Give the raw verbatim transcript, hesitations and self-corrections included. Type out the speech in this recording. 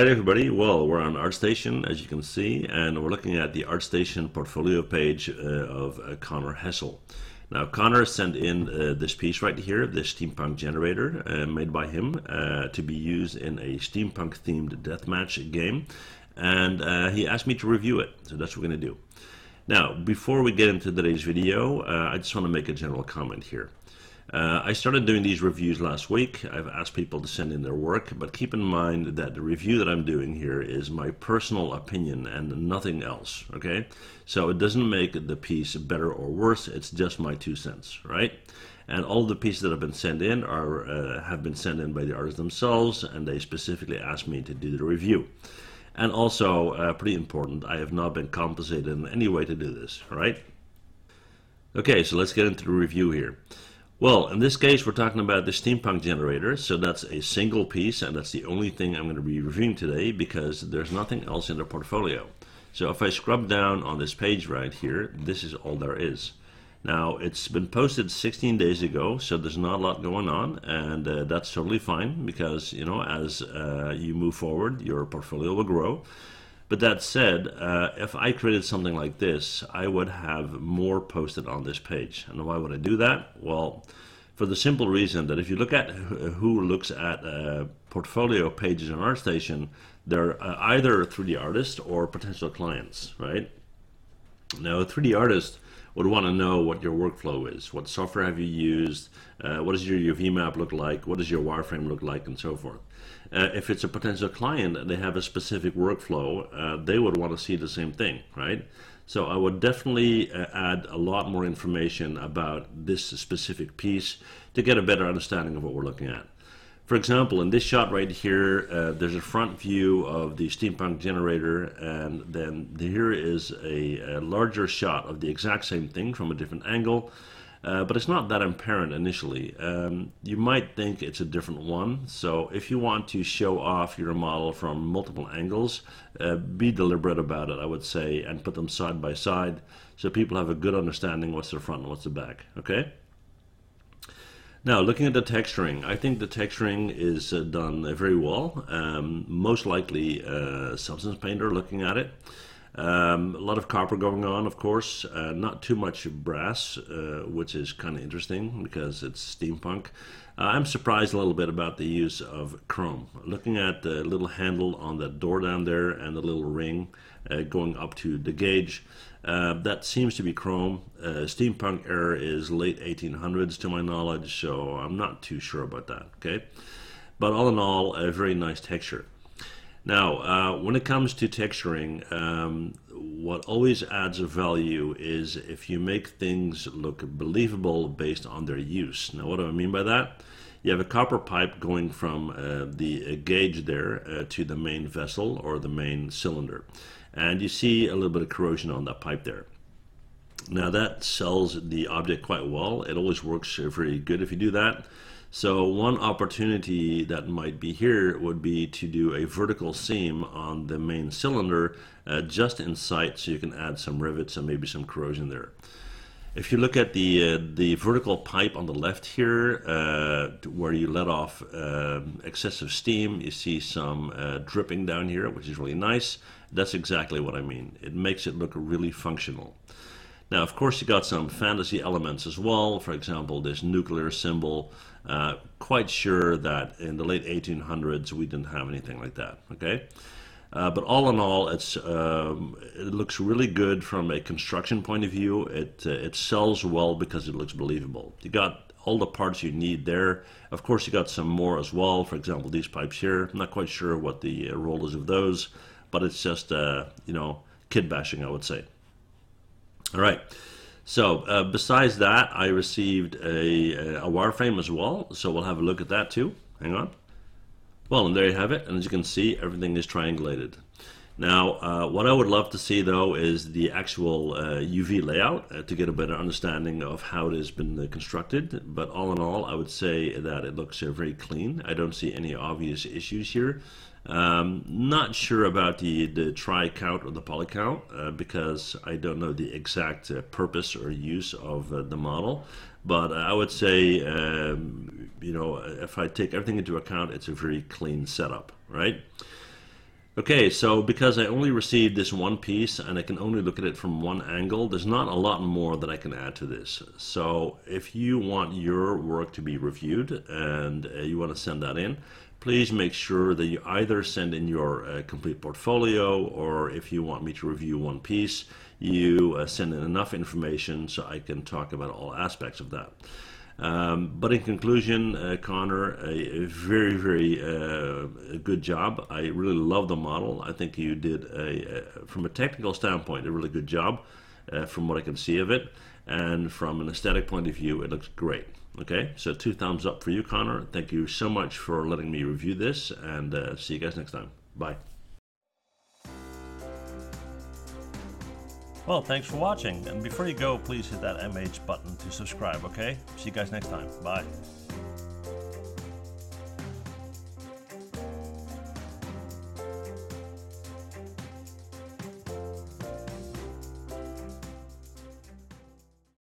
Alright everybody, well we're on ArtStation as you can see, and we're looking at the ArtStation portfolio page uh, of uh, Connor Hessel. Now Connor sent in uh, this piece right here, this steampunk generator uh, made by him uh, to be used in a steampunk themed deathmatch game, and uh, he asked me to review it, so that's what we're going to do. Now before we get into today's video, uh, I just want to make a general comment here. Uh, I started doing these reviews last week. I've asked people to send in their work, but keep in mind that the review that I'm doing here is my personal opinion and nothing else, okay? So it doesn't make the piece better or worse, it's just my two cents, right? And all the pieces that have been sent in are uh, have been sent in by the artists themselves, and they specifically asked me to do the review. And also, uh, pretty important, I have not been compensated in any way to do this, right? Okay, so let's get into the review here. Well, in this case, we're talking about the steampunk generator, so that's a single piece, and that's the only thing I'm going to be reviewing today because there's nothing else in the portfolio. So if I scrub down on this page right here, this is all there is. Now, it's been posted sixteen days ago, so there's not a lot going on, and uh, that's totally fine because, you know, as uh, you move forward, your portfolio will grow. But that said, uh, if I created something like this, I would have more posted on this page. And why would I do that? Well, for the simple reason that if you look at who looks at uh, portfolio pages on ArtStation, they're uh, either three D artists or potential clients, right? Now, a three D artist would want to know what your workflow is, what software have you used, uh, what does your, your V MAP look like, what does your wireframe look like, and so forth. Uh, if it's a potential client and they have a specific workflow, uh, they would want to see the same thing, right? So I would definitely uh, add a lot more information about this specific piece to get a better understanding of what we're looking at. For example, in this shot right here, uh, there's a front view of the steampunk generator, and then here is a, a larger shot of the exact same thing from a different angle, uh, but it's not that apparent initially. Um, you might think it's a different one, so if you want to show off your model from multiple angles, uh, be deliberate about it, I would say, and put them side by side so people have a good understanding what's the front and what's the back, okay? Now, looking at the texturing, I think the texturing is uh, done uh, very well. Um, most likely uh, Substance Painter looking at it. Um, a lot of copper going on, of course. Uh, not too much brass, uh, which is kind of interesting because it's steampunk. Uh, I'm surprised a little bit about the use of chrome. Looking at the little handle on that door down there and the little ring uh, going up to the gauge, Uh, that seems to be chrome. Uh, steampunk era is late eighteen hundreds to my knowledge, so I'm not too sure about that, okay? But all in all, a very nice texture. Now, uh, when it comes to texturing, um, what always adds value is if you make things look believable based on their use. Now, what do I mean by that? You have a copper pipe going from uh, the uh, gauge there uh, to the main vessel or the main cylinder. And you see a little bit of corrosion on that pipe there. Now that sells the object quite well. It always works very good if you do that. So one opportunity that might be here would be to do a vertical seam on the main cylinder uh, just in sight, so you can add some rivets and maybe some corrosion there. If you look at the uh, the vertical pipe on the left here, uh, where you let off uh, excessive steam, you see some uh, dripping down here, which is really nice. That's exactly what I mean. It makes it look really functional. Now, of course, you got some fantasy elements as well. For example, this nuclear symbol. Uh, quite sure that in the late eighteen hundreds, we didn't have anything like that, okay? Uh, but all in all, it's, um, it looks really good from a construction point of view. It, uh, it sells well because it looks believable. You got all the parts you need there. Of course, you got some more as well. For example, these pipes here. I'm not quite sure what the role is of those, but it's just, uh, you know, kid bashing, I would say. All right. So uh, besides that, I received a, a wireframe as well. So we'll have a look at that too. Hang on. Well, and there you have it, and as you can see, everything is triangulated. Now, uh, what I would love to see, though, is the actual uh, U V layout uh, to get a better understanding of how it has been uh, constructed. But all in all, I would say that it looks uh, very clean. I don't see any obvious issues here. Um, not sure about the, the tri-count or the poly-count uh, because I don't know the exact uh, purpose or use of uh, the model. But I would say, um, you know, if I take everything into account, it's a very clean setup, right? Okay, so because I only received this one piece and I can only look at it from one angle, there's not a lot more that I can add to this. So if you want your work to be reviewed and uh, you want to send that in, please make sure that you either send in your uh, complete portfolio, or if you want me to review one piece, you uh, send in enough information so I can talk about all aspects of that. Um, but in conclusion, uh, Connor, a, a very, very uh, a good job. I really love the model. I think you did, a, a, from a technical standpoint, a really good job uh, from what I can see of it. And from an aesthetic point of view, it looks great. Okay, so two thumbs up for you, Connor. Thank you so much for letting me review this, and uh, see you guys next time. Bye. Well, thanks for watching, and before you go, please hit that M H button to subscribe, okay? See you guys next time. Bye.